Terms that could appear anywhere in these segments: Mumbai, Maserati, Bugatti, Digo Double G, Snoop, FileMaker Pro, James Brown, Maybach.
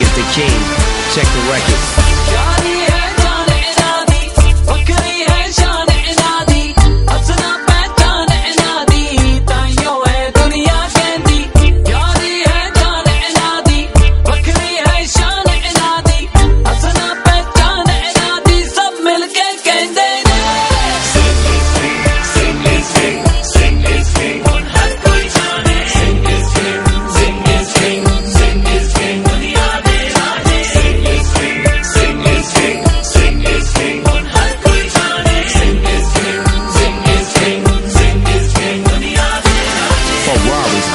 It's the king. Check the record.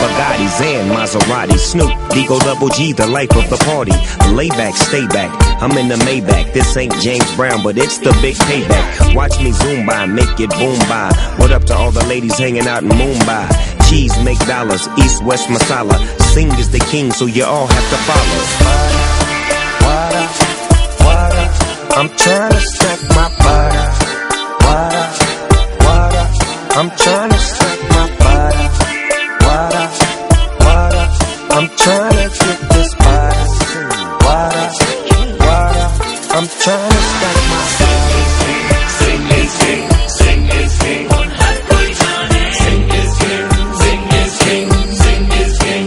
Bugattis and Maserati, Snoop, Digo Double G, the life of the party. Lay back, stay back, I'm in the Maybach. This ain't James Brown, but it's the big payback. Watch me zoom by, make it boom by. What up to all the ladies hanging out in Mumbai? Cheese make dollars, East West masala. Sing is the king, so you all have to follow. Water, water, I'm trying to stack my butter. Water, water, I'm trying to stack my butter. Water, water, I'm trying to get this body. Water, water, I'm trying to stack my sing is king, sing is king, sing is king, sing is king, sing is king, sing is king, sing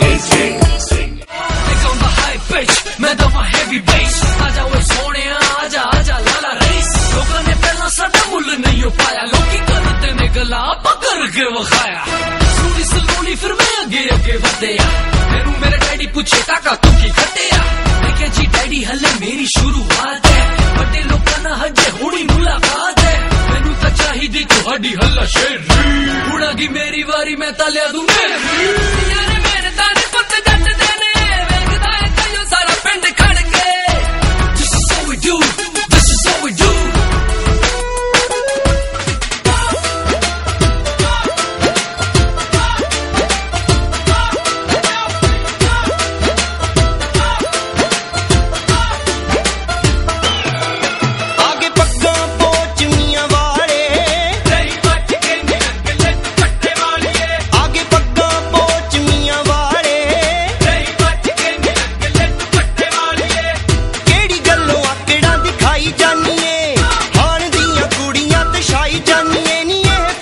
is king, sing. It's on the high pitch, मैं तो वहाँ heavy bass. आजा वो सोने आजा आजा लाला race. लोगों ने पहला सदा मूल नहीं हो पाया. गला पकड़ के वो खाया सुनी सुनी फिर मैं आगे आगे बढ़या मेरू मेरे डैडी पूछे काका तू की खटिया मैं कह जी डैडी हले मेरी शुरुआत है बटे लोका ना हजे होनी मुलाकात है मैनू तो चाहिदी तुहाडी हल्ला शेर हुणा की मेरी वारी मैं ता ले दूं मेरी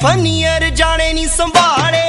funnier, jaane nahi sambhale.